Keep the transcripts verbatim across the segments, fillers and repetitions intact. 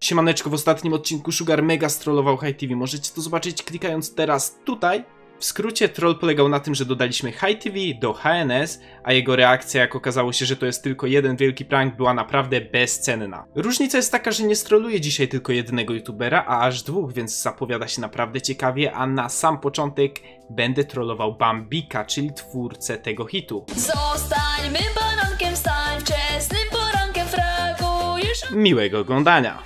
Siemaneczko, w ostatnim odcinku Sugar mega strollował High T V. Możecie to zobaczyć klikając teraz tutaj. W skrócie troll polegał na tym, że dodaliśmy High T V do H N S, a jego reakcja, jak okazało się, że to jest tylko jeden wielki prank, była naprawdę bezcenna. Różnica jest taka, że nie stroluje dzisiaj tylko jednego youtubera, a aż dwóch, więc zapowiada się naprawdę ciekawie, a na sam początek będę trollował Bambika, czyli twórcę tego hitu. Zostańmy barankiem, stań wczesnym porankiem fragu, już... Miłego oglądania!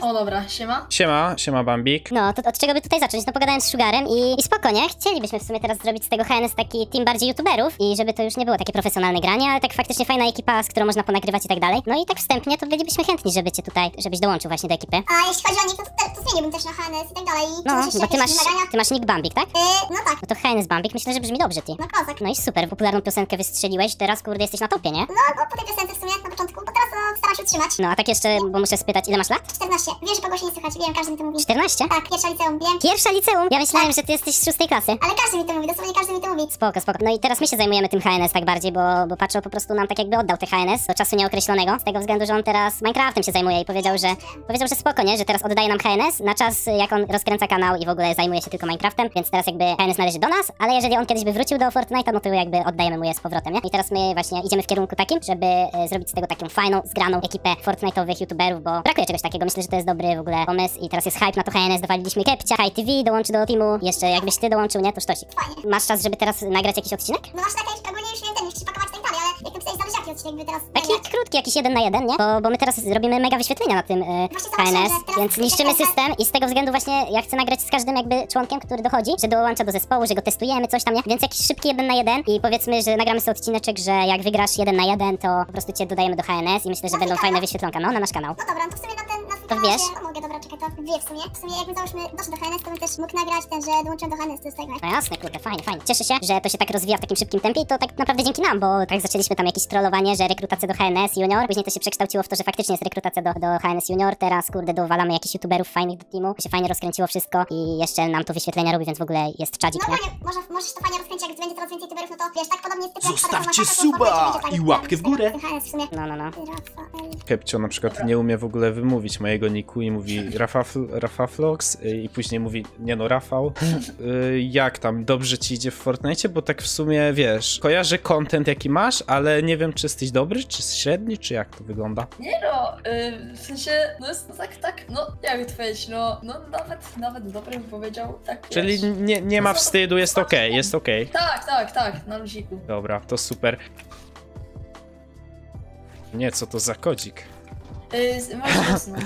O dobra, siema. Siema, siema Bambik. No, to od czego by tutaj zacząć? No pogadałem z Sugarem i, i spoko, nie? Chcielibyśmy w sumie teraz zrobić z tego H N S taki team bardziej youtuberów i żeby to już nie było takie profesjonalne granie, ale tak faktycznie fajna ekipa, z którą można ponagrywać i tak dalej. No i tak wstępnie to bylibyśmy chętni, żeby cię tutaj, żebyś dołączył właśnie do ekipy. A jeśli chodzi o nick, to, to, to zmieniłbym też na H N S i tak dalej. I no, bo ty masz, ty masz nick Bambik, tak? Yy, no tak. No to H N S Bambik, myślę, że brzmi dobrze, ty. No kozak. No i super, popularną piosenkę wystrzeliłeś, teraz kurde jesteś na topie, nie? No, bo po tej piosence w sumie na początku, bo teraz no, staram się utrzymać. No a tak jeszcze, bo muszę spytać, ile masz lat? czternaście. Wiesz, że kogoś nie słychać, wiem, każdy mi to mówi. czternaście? Tak, pierwsza liceum, wiem. Pierwsza liceum? Ja myślałem, tak, że ty jesteś z szóstej klasy. Ale każdy mi to mówi, dosłownie każdy mi to mówi. Spoko, spoko. No i teraz my się zajmujemy tym H N S tak bardziej, bo, bo Pacho po prostu nam tak jakby oddał te H N S do czasu nieokreślonego, z tego względu, że on teraz Minecraftem się zajmuje i powiedział, że powiedział, że spoko, nie? Że teraz oddaje nam H N S na czas, jak on rozkręca kanał i w ogóle zajmuje się tylko Minecraftem, więc teraz jakby H N S należy do nas, ale jeżeli on kiedyś by wrócił do Fortnite'a, no to jakby oddajemy mu je z powrotem, nie? I teraz my właśnie idziemy w kierunku takim, żeby e, zrobić z tego taką fajną, zgraną ekipę Fortnite'owych youtuberów, bo brakuje czegoś takiego. Myślę, że to jest dobry w ogóle pomysł i teraz jest hype na to H N S, dowaliliśmy Kepcia, High T V dołączy do teamu, jeszcze jakbyś ty dołączył, nie? To sztosik. Fajnie. Masz czas, żeby teraz nagrać jakiś odcinek? No masz taki, szczególnie już nie ten, musisz pakować ten dalej, ale jakby pisałeś zrobić jaki odcinek by teraz... Taki nagrać? Krótki, jakiś jeden na jeden, nie? Bo, bo my teraz robimy mega wyświetlenia na tym yy, H N S, więc niszczymy system i z tego względu właśnie ja chcę nagrać z każdym jakby członkiem, który dochodzi, że dołącza do zespołu, że go testujemy, coś tam, nie? Więc jakiś szybki jeden na jeden i powiedzmy, że nagramy sobie odcineczek, że jak wygrasz jeden na jeden, to po prostu cię dodajemy do H N S i myślę, że no będą fajne wyświetlonka, no na nasz kanał. No dobra, no to w sumie na ten... To wiesz? No mogę, dobra, czekaj, to wie w sumie. W sumie jakby załóżmy doszedł do H N S, to bym też mógł nagrać ten, że dołączyłem do H N S, to jest tak. No jasne, kurde, fajnie, fajnie. Cieszę się, że to się tak rozwija w takim szybkim tempie i to tak naprawdę dzięki nam, bo tak zaczęliśmy tam jakieś trollowanie, że rekrutacja do H N S Junior, później to się przekształciło w to, że faktycznie jest rekrutacja do, do H N S Junior, teraz kurde dowalamy jakichś youtuberów fajnych do teamu, to się fajnie rozkręciło wszystko i jeszcze nam to wyświetlenia robi, więc w ogóle jest czadzik. No fajnie, może, możesz to fajnie rozkręcić, jak będzie coraz więcej youtuberów, no to wiesz, tak podobnie jest typu jak zostawcie suba i łapkę w górę. No, no, no. Kepcio na przykład nie umie w ogóle wymówić mojego niku i mówi Rafaflox i później mówi, nie no, Rafał, y, jak tam, dobrze ci idzie w Fortnite? Bo tak w sumie, wiesz, kojarzę content jaki masz, ale nie wiem, czy jesteś dobry, czy średni, czy jak to wygląda? Nie no, y, w sensie, no jest tak, tak, no jak odpowiedzieć, no, no nawet, nawet dobry bym powiedział, tak. Czyli nie, nie ma wstydu, jest okej, okay, jest okej. Okay. Tak, tak, tak, na luziku. Dobra, to super. Nie, co to za kodzik? Yy, masz usunąć.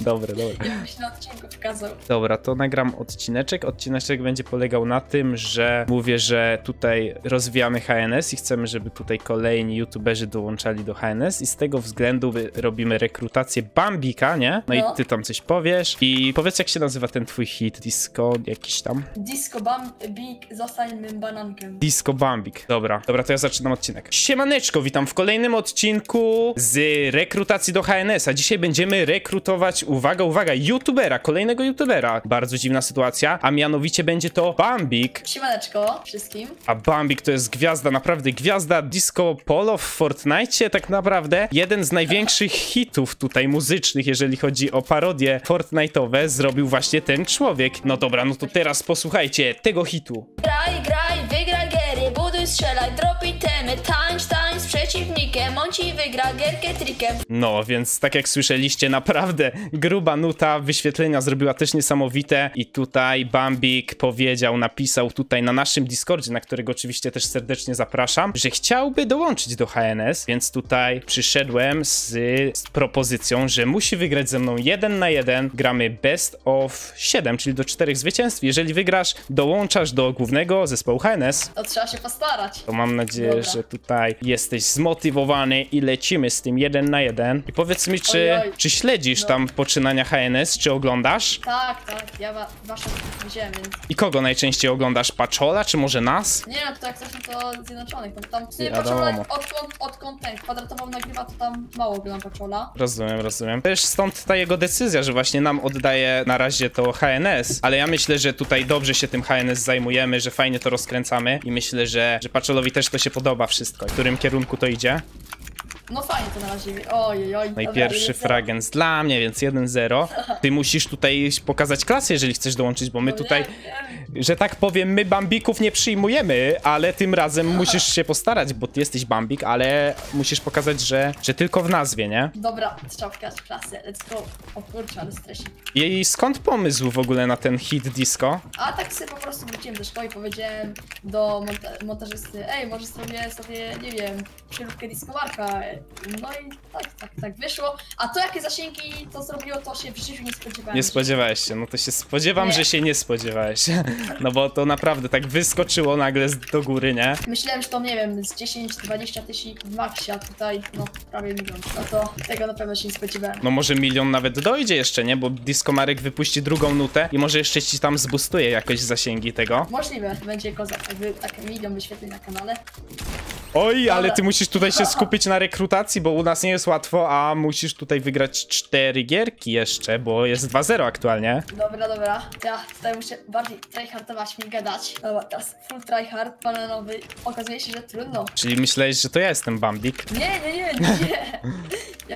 Dobra, dobra. Jakbyś na odcinku pokazał. Dobra, to nagram odcineczek. Odcineczek będzie polegał na tym, że mówię, że tutaj rozwijamy H N S i chcemy, żeby tutaj kolejni youtuberzy dołączali do H N S i z tego względu robimy rekrutację Bambika, nie? No, no i ty tam coś powiesz i powiedz, jak się nazywa ten twój hit. Disco jakiś tam? Disco Bambik, zostań mym banankiem. Disco Bambik, dobra. Dobra, to ja zaczynam odcinek. Siemaneczko, witam w kolejnym odcinku z rekrutacji do H N S-a. Dzisiaj będziemy rekrutować, uwaga, uwaga, youtubera, kolejnego youtubera. Bardzo dziwna sytuacja, a mianowicie będzie to Bambik. Siemaneczko wszystkim. A Bambik to jest gwiazda, naprawdę gwiazda disco polo w Fortnite, tak naprawdę jeden z największych hitów tutaj muzycznych, jeżeli chodzi o parodie Fortnite'owe, zrobił właśnie ten człowiek. No dobra, no to teraz posłuchajcie tego hitu. Graj, graj, wygraj giery, buduj, strzelaj, dropi temy, tańcz, tańcz z przeciwnikiem, on ci wygra. No, więc tak jak słyszeliście, naprawdę gruba nuta, wyświetlenia zrobiła też niesamowite i tutaj Bambik powiedział, napisał tutaj na naszym Discordzie, na którego oczywiście też serdecznie zapraszam, że chciałby dołączyć do H N S, więc tutaj przyszedłem z, z propozycją, że musi wygrać ze mną jeden na jeden, gramy best of siedem, czyli do czterech zwycięstw, jeżeli wygrasz, dołączasz do głównego zespołu H N S. To trzeba się postarać. To mam nadzieję, dobra, że tutaj jesteś zmotywowany zmotywowany i lecimy z tym jeden na jeden. I powiedz mi, czy, oj, oj. czy śledzisz no. tam poczynania H N S, czy oglądasz? Tak, tak, ja wa wasze widziałem, więc... I kogo najczęściej oglądasz? Paczola, czy może nas? Nie, to jak coś to Zjednoczonych, tam, tam nie Paczola, odkąd, odkąd ten kwadratową nagrywa, to tam mało oglądam Paczola. Rozumiem, rozumiem. Też stąd ta jego decyzja, że właśnie nam oddaje na razie to H N S, ale ja myślę, że tutaj dobrze się tym H N S zajmujemy, że fajnie to rozkręcamy i myślę, że, że Paczolowi też to się podoba wszystko, w którym kierunku to idzie. No fajnie to na razie, ojej, oj. No i pierwszy fragment dla mnie, więc jeden zero. Ty musisz tutaj pokazać klasę, jeżeli chcesz dołączyć, bo my no tutaj, nie, nie. że tak powiem, my bambików nie przyjmujemy, ale tym razem musisz się postarać, bo ty jesteś bambik, ale musisz pokazać, że, że tylko w nazwie, nie? Dobra, trzeba pokazać klasę, let's go. O kurczę, ale stresik. I skąd pomysł w ogóle na ten hit disco? A tak sobie po prostu wróciłem do szkoły i powiedziałem do monta montażysty, ej, może sobie, sobie, nie wiem, przeróbkę diskowarka. No i tak, tak, tak wyszło. A to jakie zasięgi to zrobiło, to się w życiu nie spodziewałem. Nie spodziewałeś się, no to się spodziewam, nie. że się nie spodziewałeś. No bo to naprawdę tak wyskoczyło nagle do góry, nie? Myślałem, że to nie wiem, z dziesięć do dwudziestu tysięcy maksia tutaj, no prawie milion. No to tego na pewno się nie spodziewałem. No może milion nawet dojdzie jeszcze, nie? Bo Disco Marek wypuści drugą nutę i może jeszcze ci tam zbustuje jakoś zasięgi tego. Możliwe, będzie kozak, jakby tak milion wyświetleń na kanale. Oj, ale ty musisz tutaj się skupić na rekrutacji, bo u nas nie jest łatwo, a musisz tutaj wygrać cztery gierki jeszcze, bo jest dwa zero aktualnie. Dobra, dobra. Ja tutaj muszę bardziej tryhardować, mi gadać. Dobra, teraz full tryhard, bananowy. Okazuje się, że trudno. Czyli myślałeś, że to ja jestem bambik? Nie, nie, nie, nie.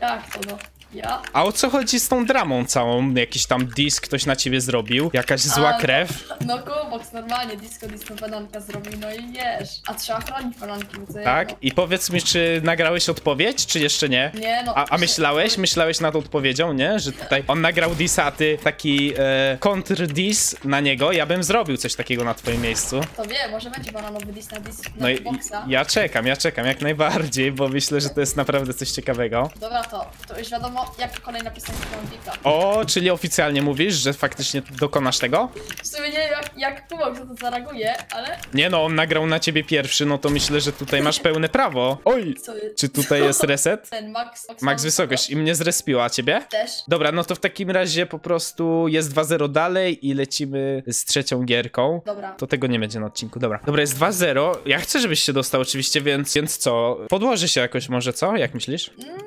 Jak to no? Ja? A o co chodzi z tą dramą całą? Jakiś tam disk ktoś na ciebie zrobił? Jakaś zła a, krew? No Kubox, normalnie disco, disco bananka zrobił, no i wiesz. A trzeba chronić bananki, co tak? Ja, no. I powiedz mi, czy nagrałeś odpowiedź, czy jeszcze nie? Nie, no. A, a myślałeś? Się... Myślałeś nad odpowiedzią, nie? Że tutaj on nagrał dis, a ty taki e, kontr-dis na niego. Ja bym zrobił coś takiego na twoim miejscu. To wie, może będzie bananowy dis na dis na no i, ja czekam, ja czekam jak najbardziej, bo myślę, że to jest naprawdę coś ciekawego. Dobra, to, to już wiadomo, jak kolejna piosenka Bambika. O, czyli oficjalnie mówisz, że faktycznie dokonasz tego? W sumie nie wiem, jak, jak Kubok za to zareaguje, ale... Nie no, on nagrał na ciebie pierwszy, no to myślę, że tutaj masz pełne prawo. Oj! Co? Czy tutaj jest reset? Ten Max... Max, Max wysokość. I mnie zrespiła, a ciebie? Też. Dobra, no to w takim razie po prostu jest dwa zero dalej i lecimy z trzecią gierką. Dobra. To tego nie będzie na odcinku, dobra. Dobra, jest dwa zero. Ja chcę, żebyś się dostał oczywiście, więc, więc co? Podłoży się jakoś może, co? Jak myślisz? Mm,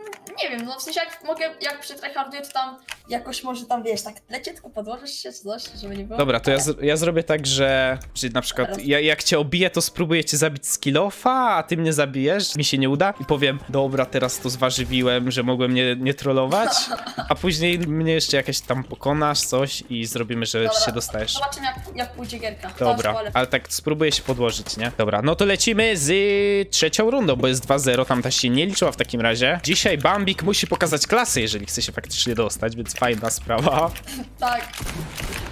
nie wiem, no w sensie jak mogę, jak przetryharduję, to tam jakoś może tam, wiesz, tak leciutko podłożysz się czy coś, żeby nie było. Dobra, to ja, z ja zrobię tak, że czyli na przykład ja, jak cię obiję, to spróbuję cię zabić z kilofa, a ty mnie zabijesz, mi się nie uda i powiem, dobra, teraz to zważywiłem, że mogłem nie, nie trollować, a później mnie jeszcze jakieś tam pokonasz, coś i zrobimy, że dobra, się dostajesz. Zobaczymy, jak, jak pójdzie gierka. Dobra, ale tak spróbuję się podłożyć, nie? Dobra, no to lecimy z y, trzecią rundą, bo jest dwa zero, tamta się nie liczyła w takim razie. Dzisiaj Bambik musi pokazać klasy, jeżeli chce się faktycznie dostać, więc fajna sprawa. Tak.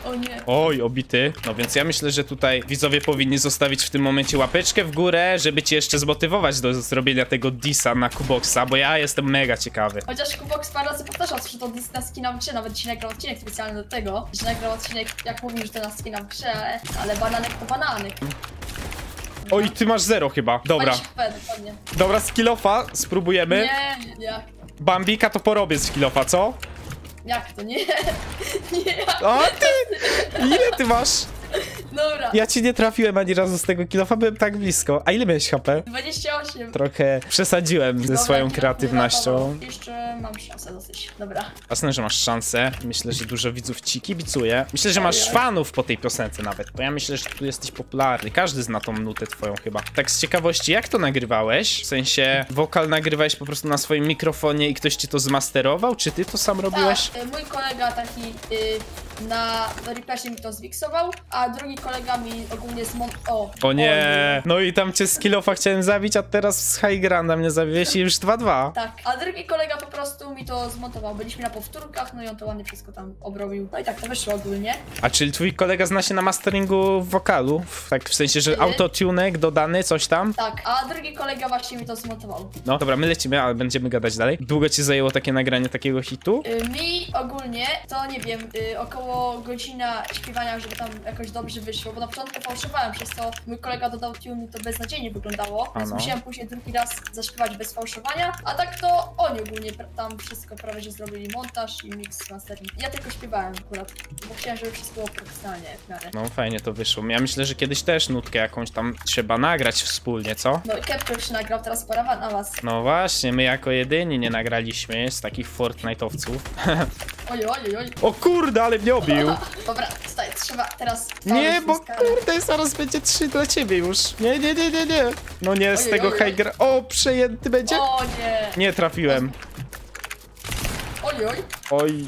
O nie. Oj, obity. No więc ja myślę, że tutaj widzowie powinni zostawić w tym momencie łapeczkę w górę, żeby cię jeszcze zmotywować do zrobienia tego disa na Kuboxa, bo ja jestem mega ciekawy. Chociaż Kubox parę razy powtarzał, że to dis na skina w grze, nawet dzisiaj nagrał odcinek specjalny do tego, że nagrał odcinek, jak mówił, że to na skina w grze, ale, ale bananek to bananek. Oj, ty masz zero chyba. Dobra. Dobra, skillofa spróbujemy. Nie, nie. Bambika to porobię z skillofa, co? Jak to? Nie. Nie. O ty! Ile ty masz? Dobra. Ja ci nie trafiłem ani razu z tego kilofa, byłem tak blisko. A ile miałeś H P? dwadzieścia osiem. Trochę przesadziłem ze swoją kreatywnością. Jeszcze mam szansę dosyć, dobra. Jasne, że masz szansę. Myślę, że dużo widzów ci kibicuje. Myślę, że masz fanów po tej piosence nawet, bo ja myślę, że tu jesteś popularny. Każdy zna tą nutę twoją chyba. Tak z ciekawości, jak to nagrywałeś? W sensie, wokal nagrywałeś po prostu na swoim mikrofonie i ktoś ci to zmasterował? Czy ty to sam robiłeś? Tak, mój kolega taki... Yy... na repercie mi to zwiksował, a drugi kolega mi ogólnie z mon... O, o nie! No i tam cię z kilofa chciałem zabić, a teraz z high granda mnie zabiłeś i już dwa dwa. Tak, a drugi kolega po prostu mi to zmontował. Byliśmy na powtórkach, no i on to ładnie wszystko tam obrobił. No i tak to wyszło ogólnie. A czyli twój kolega zna się na masteringu wokalu? Tak w sensie, że autotunek dodany, coś tam? Tak, a drugi kolega właśnie mi to zmontował. No dobra, my lecimy, ale będziemy gadać dalej. Długo ci zajęło takie nagranie takiego hitu? Yy, mi ogólnie, to nie wiem, yy, około zostało godzina śpiewania, żeby tam jakoś dobrze wyszło, bo na początku fałszowałem, przez to mój kolega dodał tune i to beznadziejnie wyglądało, więc musiałem później drugi raz zaśpiewać bez fałszowania, a tak to oni ogólnie tam wszystko prawie, że zrobili montaż i mix mastering. Ja tylko śpiewałem akurat, bo chciałem, żeby wszystko było profesjonalnie w miarę. No fajnie to wyszło, ja myślę, że kiedyś też nutkę jakąś tam trzeba nagrać wspólnie, co? No i Kepko już nagrał, teraz pora na was. No właśnie, my jako jedyni nie nagraliśmy z takich Fortnite'owców. Oj, oj, oj. O kurde, ale mnie obił. Dobra, tutaj trzeba teraz... Nie, bo kurde, zaraz będzie trzy dla ciebie już. Nie, nie, nie, nie, nie. No nie, z oj, tego high gra... O, przejęty będzie? O nie. Nie trafiłem. Oj, oj. Oj.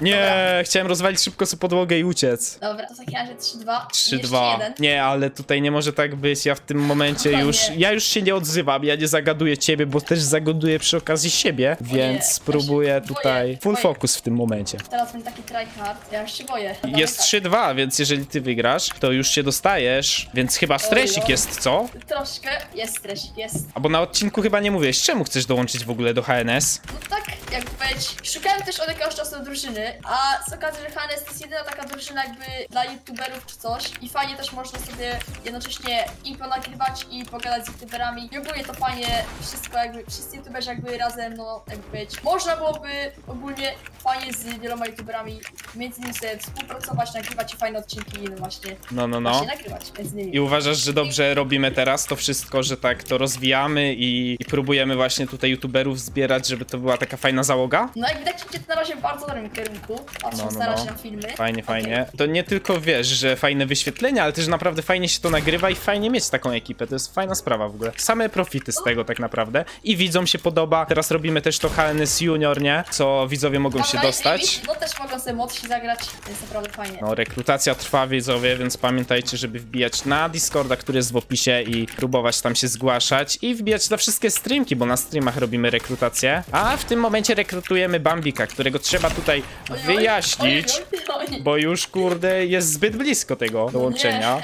Nie, dobra. Chciałem rozwalić szybko sobie podłogę i uciec. Dobra, to w takim razie trzy dwa. trzy dwa. Nie, ale tutaj nie może tak być. Ja w tym momencie no już. Nie. Ja już się nie odzywam. Ja nie zagaduję ciebie, bo też zagaduję przy okazji siebie. Więc nie, spróbuję tutaj. Boję, full boję. Focus w tym momencie. Teraz mam taki tryhard. Ja już się boję. Dobra, jest trzy dwa, więc jeżeli ty wygrasz, to już się dostajesz. Więc chyba stresik oj, oj. jest, co? Troszkę jest stresik, jest. A bo na odcinku chyba nie mówiłeś, czemu chcesz dołączyć w ogóle do H N S? No tak, jak powiedzieć. Szukałem też od jakiegoś czasu drużyny. A z okazji, że H N S to jest jedyna taka drużyna jakby dla youtuberów czy coś. I fajnie też można sobie jednocześnie im ponagrywać i pogadać z youtuberami. I ogólnie to fajnie wszystko jakby, wszyscy youtuberzy jakby razem, no jakby być. Można byłoby ogólnie fajnie z wieloma youtuberami między nimi sobie współpracować, nagrywać i fajne odcinki no właśnie. No, no, no. Właśnie nagrywać między nimi. I uważasz, że dobrze robimy teraz to wszystko, że tak to rozwijamy i, i próbujemy właśnie tutaj youtuberów zbierać, żeby to była taka fajna załoga? No jak widać, idzie to na razie bardzo dobrym kierunku. Patrząc no, no, no. na filmy. Fajnie, okay. fajnie. To nie tylko wiesz, że fajne wyświetlenia, ale też naprawdę fajnie się to nagrywa i fajnie mieć taką ekipę. To jest fajna sprawa w ogóle. Same profity z tego tak naprawdę. I widzom się podoba. Teraz robimy też to H N S Junior, nie? Co widzowie mogą Dobra, się dostać. No też mogą sobie młodsi zagrać, to jest naprawdę fajnie. No rekrutacja trwa widzowie, więc pamiętajcie, żeby wbijać na Discorda, który jest w opisie i próbować tam się zgłaszać i wbijać na wszystkie streamki, bo na streamach robimy rekrutację. A w tym momencie rekrutujemy Bambika, którego trzeba tutaj wyjaśnić, oj, oj, oj. bo już kurde jest zbyt blisko tego dołączenia.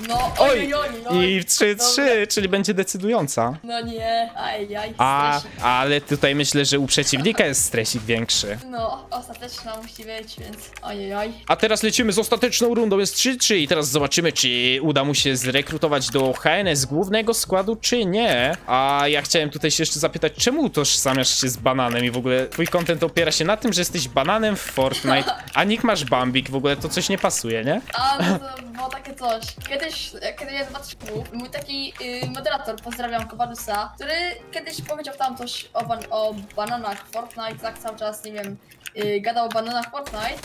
No, no oj, oj, oj, oj. I trzy trzy, czyli będzie decydująca. No nie, aj, aj, A, ale tutaj myślę, że u przeciwnika jest stresik większy. No, ostateczna musi być, więc ojej, oj. A teraz lecimy z ostateczną rundą, jest trzy trzy i teraz zobaczymy, czy uda mu się zrekrutować do H N S głównego składu, czy nie. A ja chciałem tutaj się jeszcze zapytać, czemu utożsamiasz się z bananem i w ogóle twój content opiera się na tym, że jesteś bananem w Fortnite, a nick masz Bambik, w ogóle to coś nie pasuje, nie? A, no to było takie coś. Kiedyś, kiedy ja zobaczyłem, mój taki yy, moderator, pozdrawiam Kowarusa, który kiedyś powiedział tam coś o, ban o bananach Fortnite, tak cały czas, nie wiem, yy, gadał o bananach Fortnite,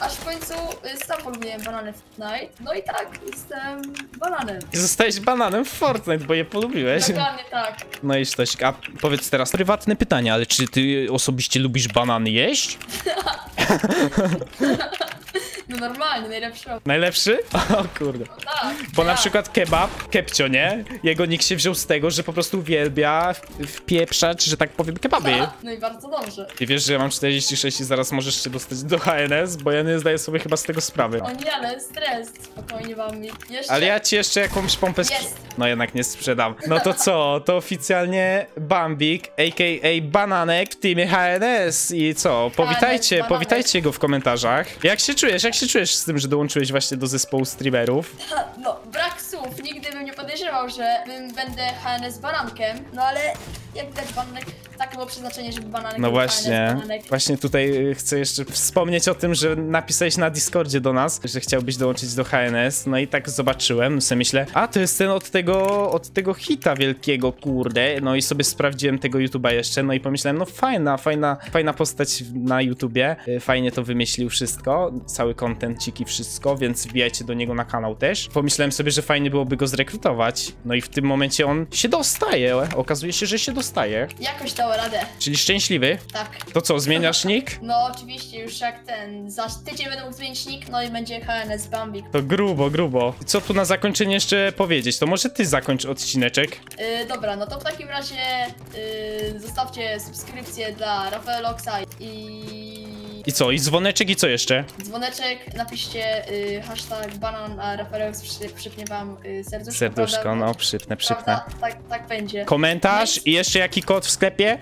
aż w końcu yy, sam polubiłem banany w Fortnite, no i tak, jestem bananem. I zostałeś bananem w Fortnite, bo je polubiłeś. Dokładnie tak. No i coś, a powiedz teraz prywatne pytanie, ale czy ty osobiście lubisz banany jeść? No normalnie, najlepszy. Najlepszy? O kurde. No tak, bo ja. na przykład kebab, kepcio, nie? Jego nikt się wziął z tego, że po prostu uwielbia wpieprzać, że tak powiem, kebaby. Ta? No i bardzo dobrze. I wiesz, że ja mam czterdzieści sześć i zaraz możesz się dostać do H N S, bo ja nie zdaję sobie chyba z tego sprawy. O nie, ale stres. Spokojnie wam mi. Jeszcze... Ale ja ci jeszcze jakąś pompę... Jest. No jednak nie sprzedam. No to co? To oficjalnie Bambik, a k a. Bananek w teamie H N S. I co? Powitajcie, H N S, powitajcie go w komentarzach. Jak się czujesz? Jak się czujesz z tym, że dołączyłeś właśnie do zespołu streamerów? No, brak słów. Nigdy bym nie podejrzewał, że będę H N S banankiem. No ale jak widać bananek, takie było przeznaczenie, żeby bananek No właśnie, H N S, bananek. Właśnie tutaj chcę jeszcze wspomnieć o tym, że napisałeś na Discordzie do nas, że chciałbyś dołączyć do H N S. No i tak zobaczyłem, sobie myślę, a to jest ten od tego, od tego hita wielkiego, kurde. No i sobie sprawdziłem tego YouTube'a jeszcze, no i pomyślałem, no fajna, fajna, fajna postać na YouTubie. Fajnie to wymyślił wszystko, cały kontencik i wszystko, więc wbijajcie do niego na kanał też. Pomyślałem sobie, że fajnie byłoby go zrekrutować. No i w tym momencie on się dostaje. Okazuje się, że się dostaje. Jakoś dał radę. Czyli szczęśliwy? Tak. To co, zmieniasz nick? No oczywiście, już jak ten, za tydzień będę mógł zmienić nick, no i będzie H N S Bambik. To grubo, grubo. I co tu na zakończenie jeszcze powiedzieć? To może ty zakończ odcineczek? Yy, dobra, no to w takim razie yy, zostawcie subskrypcję dla Rafaeloxa i... I co? I dzwoneczek i co jeszcze? Dzwoneczek, napiszcie y, hashtag banan, a Rafael przypnie wam y, serduszko. Serduszko, prawda? No przypnę, przypnę. Tak, tak będzie. Komentarz no i... i jeszcze jaki kod w sklepie?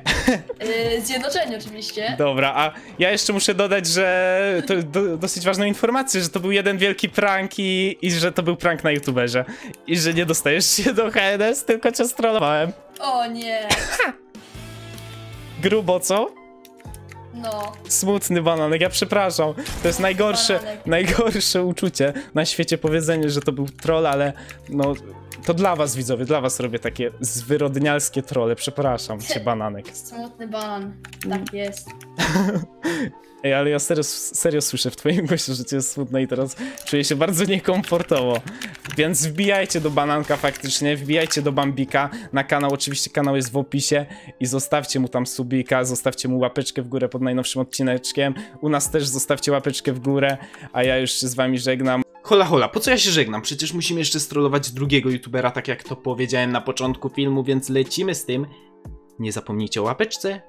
Y, zjednoczenie oczywiście. Dobra, a ja jeszcze muszę dodać, że to, do, dosyć ważną informację, że to był jeden wielki prank i, i że to był prank na youtuberze. I że nie dostajesz się do H N S, tylko cię strollowałem. O nie. Grubo, co? No. Smutny bananek, ja przepraszam. To jest najgorsze, najgorsze uczucie na świecie, powiedzenie, że to był troll, ale no to dla was widzowie, dla was robię takie zwyrodnialskie trolle, przepraszam cię bananek. Smutny banan, tak jest. Ej, ale ja serio, serio słyszę w twoim głosie, że cię jest smutno i teraz czuję się bardzo niekomfortowo. Więc wbijajcie do bananka faktycznie, wbijajcie do Bambika na kanał, oczywiście kanał jest w opisie i zostawcie mu tam subika, zostawcie mu łapeczkę w górę pod najnowszym odcineczkiem. U nas też zostawcie łapeczkę w górę, a ja już się z wami żegnam. Hola hola, po co ja się żegnam? Przecież musimy jeszcze strollować drugiego youtubera, tak jak to powiedziałem na początku filmu, więc lecimy z tym. Nie zapomnijcie o łapeczce.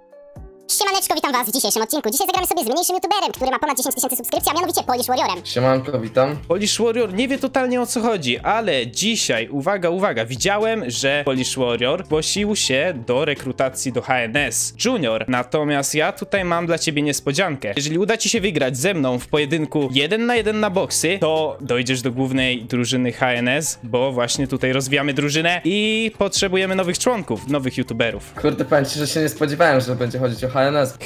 Siemaneczko, witam was w dzisiejszym odcinku. Dzisiaj zagramy sobie z mniejszym youtuberem, który ma ponad dziesięć tysięcy subskrypcji, a mianowicie Polish Warriorem. Siemanko, witam. Polish Warrior nie wie totalnie o co chodzi, ale dzisiaj, uwaga, uwaga, widziałem, że Polish Warrior zgłosił się do rekrutacji do H N S Junior. Natomiast ja tutaj mam dla ciebie niespodziankę. Jeżeli uda ci się wygrać ze mną w pojedynku jeden na jeden na boksy, to dojdziesz do głównej drużyny H N S, bo właśnie tutaj rozwijamy drużynę i potrzebujemy nowych członków, nowych youtuberów. Kurde, powiem ci, że się nie spodziewałem, że będzie chodzić o H N S.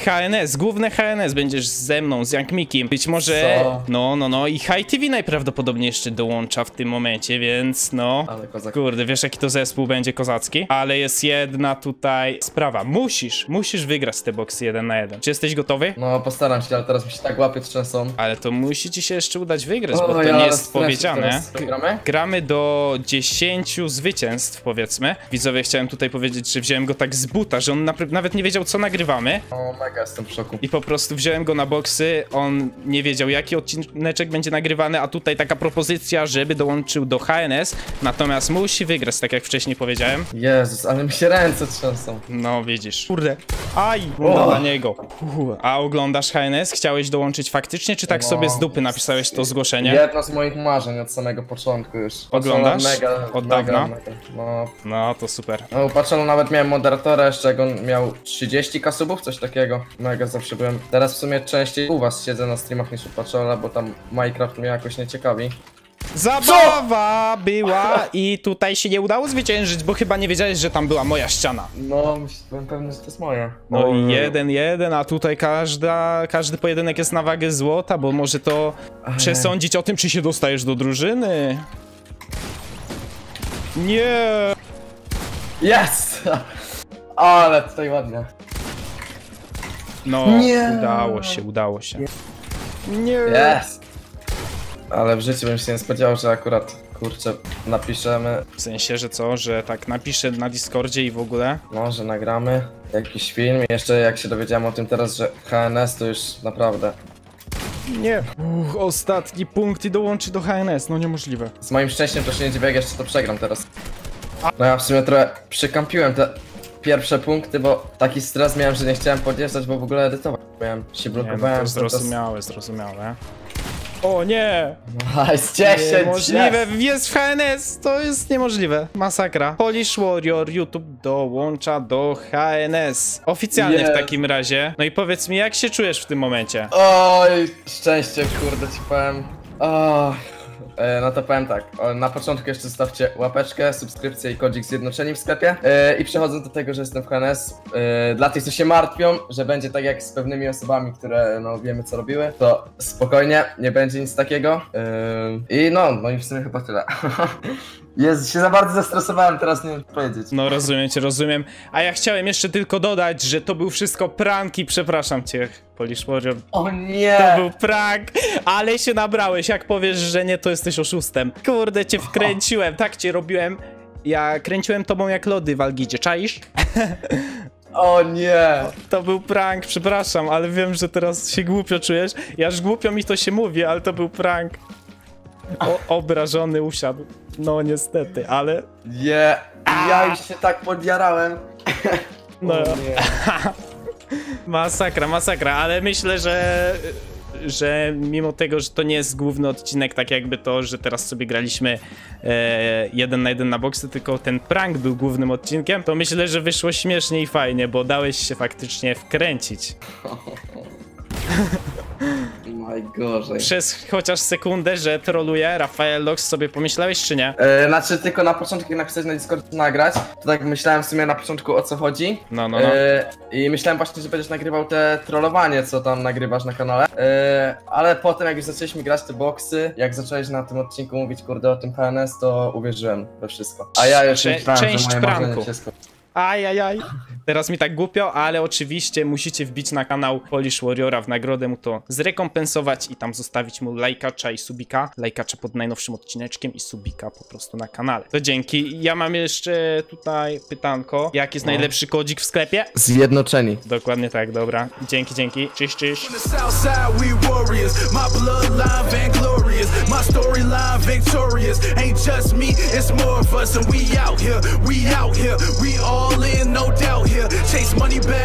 H N S, główne H N S, będziesz ze mną, z Young Mikim. Być może... Co? No, no, no i High T V najprawdopodobniej jeszcze dołącza w tym momencie, więc no... Ale kozak. Kurde, wiesz jaki to zespół będzie kozacki? Ale jest jedna tutaj sprawa. Musisz, musisz wygrać te boksy jeden na jeden. Czy jesteś gotowy? No, postaram się, ale teraz mi się tak łapie trzęsą. Ale to musi ci się jeszcze udać wygrać, o, bo to ja nie jest powiedziane. Gramy? Gramy do dziesięciu zwycięstw, powiedzmy. Widzowie, chciałem tutaj powiedzieć, że wziąłem go tak z buta, że on nawet nie wiedział, co nagrywamy. O mega, jestem w szoku. I po prostu wziąłem go na boksy, on nie wiedział jaki odcineczek będzie nagrywany, a tutaj taka propozycja, żeby dołączył do H N S, natomiast musi wygrać, tak jak wcześniej powiedziałem. Jezus, ale mi się ręce trzęsą. No widzisz. Kurde. Aj, o! Na niego. Uuu. A oglądasz H N S? Chciałeś dołączyć faktycznie, czy tak no, sobie z dupy napisałeś to zgłoszenie? Jedno z moich marzeń od samego początku już. Oglądasz? Mega, od mega, dawna? Mega. No. No to super. No patrzono, nawet miałem moderatora jeszcze, jak on miał trzydzieści kasubów, coś takiego. Mega zawsze byłem. Teraz w sumie częściej u was siedzę na streamach niż u Pachola, bo tam Minecraft mnie jakoś nie ciekawi. Zabawa Co? była i tutaj się nie udało zwyciężyć, bo chyba nie wiedziałeś, że tam była moja ściana. No, byłem pewny, że to jest moja. No i jeden, jeden, a tutaj każda, każdy pojedynek jest na wagę złota, bo może to Ech. przesądzić o tym, czy się dostajesz do drużyny. Nie! Yes! Ale tutaj ładnie. No, nie. udało się, udało się. Nie! Yes. Ale w życiu bym się nie spodziewał, że akurat, kurczę, napiszemy. W sensie, że co? Że tak napiszę na Discordzie i w ogóle? No, że nagramy jakiś film. Jeszcze jak się dowiedziałem o tym teraz, że H N S to już naprawdę... Nie. Uch, ostatni punkt i dołączy do H N S, no niemożliwe. Z moim szczęściem to się nie dziwię, jak jeszcze to przegram teraz. No ja w sumie trochę przykampiłem te... pierwsze punkty, bo taki stres miałem, że nie chciałem podjeżdżać, bo w ogóle edytować miałem, się blokowałem. No zrozumiałe, zrozumiałe. O nie! Nice, niemożliwe, yes. Jest w H N S, to jest niemożliwe. Masakra. Polish Warrior YouTube dołącza do H N S. Oficjalnie yes. w takim razie. No i powiedz mi, jak się czujesz w tym momencie? Oj, szczęście, kurde, ci powiem. Oh. No to powiem tak, na początku jeszcze zostawcie łapeczkę, subskrypcję i kodzik zjednoczeni w sklepie. Yy, I przechodząc do tego, że jestem w H N S, yy, dla tych, co się martwią, że będzie tak jak z pewnymi osobami, które no wiemy co robiły, to spokojnie, nie będzie nic takiego. Yy, I no, no i w sumie chyba tyle. Jezu, się za bardzo zestresowałem, teraz nie wiem co powiedzieć. No rozumiem cię, rozumiem. A ja chciałem jeszcze tylko dodać, że to był wszystko prank i przepraszam cię, Polish Warrior. O nie! To był prank, ale się nabrałeś, jak powiesz, że nie, to jesteś oszustem. Kurde, cię wkręciłem, tak cię robiłem. Ja kręciłem tobą jak lody w Algidzie, czaisz? O nie! To był prank, przepraszam, ale wiem, że teraz się głupio czujesz. Ja już głupio mi to się mówi, ale to był prank. O, obrażony usiadł. No niestety, ale... Nie, yeah. ja już się tak podjarałem. No. O nie. Masakra, masakra, ale myślę, że... że mimo tego, że to nie jest główny odcinek, tak jakby to, że teraz sobie graliśmy e, jeden na jeden na boksy, tylko ten prank był głównym odcinkiem, to myślę, że wyszło śmiesznie i fajnie, bo dałeś się faktycznie wkręcić. Najgorzej. Przez chociaż sekundę, że trolluję, Rafael Lox, sobie pomyślałeś czy nie? Yy, znaczy tylko na początku, jak napisałeś na Discord nagrać, to tak myślałem w sumie na początku o co chodzi. No, no, no. Yy, I myślałem właśnie, że będziesz nagrywał te trollowanie, co tam nagrywasz na kanale. Yy, ale potem jak już zaczęliśmy grać te boksy, jak zacząłeś na tym odcinku mówić kurde o tym P N S, to uwierzyłem we wszystko. A ja już myślałem, że moje marzenie się skończy. Ajajaj. Teraz mi tak głupio, ale oczywiście musicie wbić na kanał Polish Warriora, w nagrodę mu to zrekompensować i tam zostawić mu lajkacza i subika. Lajkacza pod najnowszym odcineczkiem i subika po prostu na kanale. To dzięki. Ja mam jeszcze tutaj pytanko. Jaki jest no. najlepszy kodzik w sklepie? Zjednoczeni. Dokładnie tak, dobra. Dzięki, dzięki. Cześć, cześć. All in, no doubt here. Chase money back.